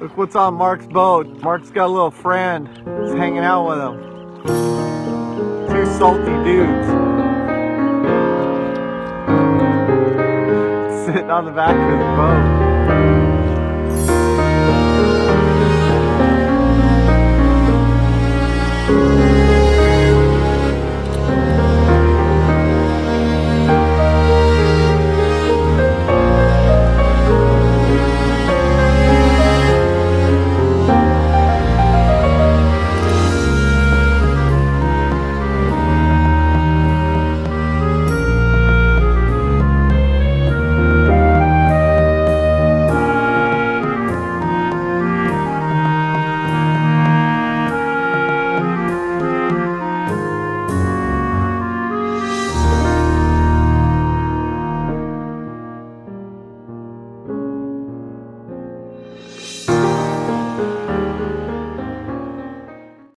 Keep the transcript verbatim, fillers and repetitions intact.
Look what's on Mark's boat. Mark's got a little friend. He's hanging out with him. Two salty dudes. Sitting on the back of the boat.